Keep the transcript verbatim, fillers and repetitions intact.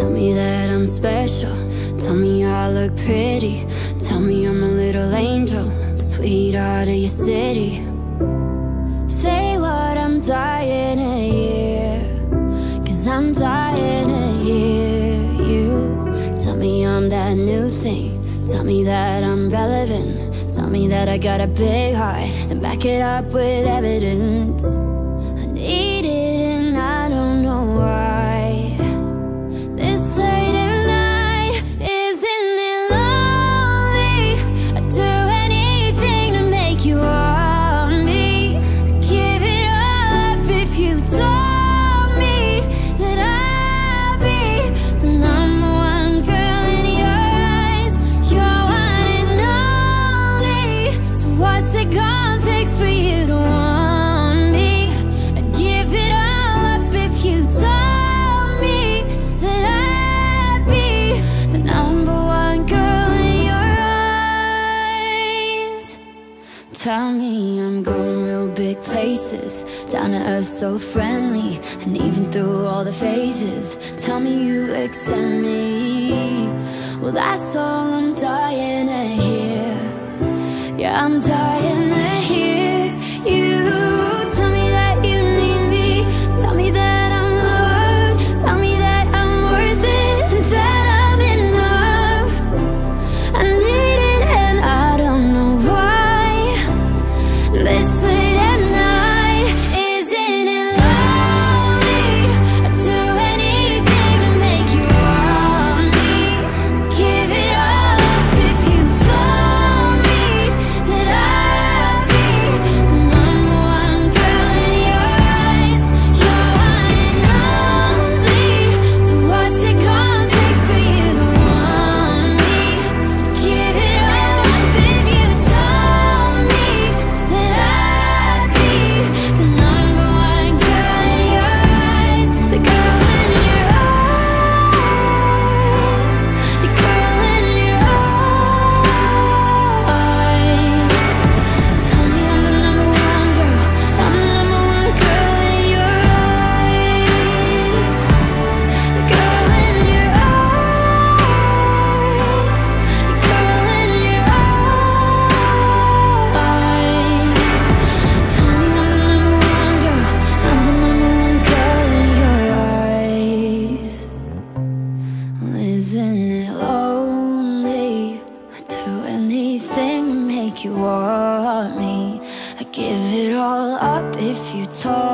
Tell me that I'm special. Tell me I look pretty. Tell me I'm a little angel, sweetheart of your city. Say what I'm dying to hear, 'cause I'm dying to hear you. Tell me I'm that new thing. Tell me that I'm relevant. Tell me that I got a big heart and back it up with evidence. I need it and I don't know why. This late at night, isn't it lonely? I'd do anything to make you want me. I'd give it all up if you told me that I'd be the number one girl in your eyes. You're one and only, so what's it gonna take for you to want? Tell me I'm going real big places, down to earth so friendly, and even through all the phases. Tell me you accept me. Well, that's all I'm dying to hear. Yeah, I'm dying to hear you. Tell me that you need me. Tell me that I'm loved. Tell me that I'm worth it and that I'm enough. I need it and I don't know why. This late at night, isn't it lonely? I'd do anything to make you want me. I'd give it all up if you told me that I'd be the number one girl in your eyes. You're one and only, so what's it gonna take for you to want me? I'd give it all up if you told me that the number one girl in your eyes, the girl in your eyes, the girl in your eyes. Tell me I'm the number one girl, I'm the number one girl in your eyes, the girl in your eyes, the girl in your eyes. Tell me I'm the number one girl, I'm the number one girl in your eyes. Well, isn't it lonely? I'd do anything to make you want me. I'd give it all up if you told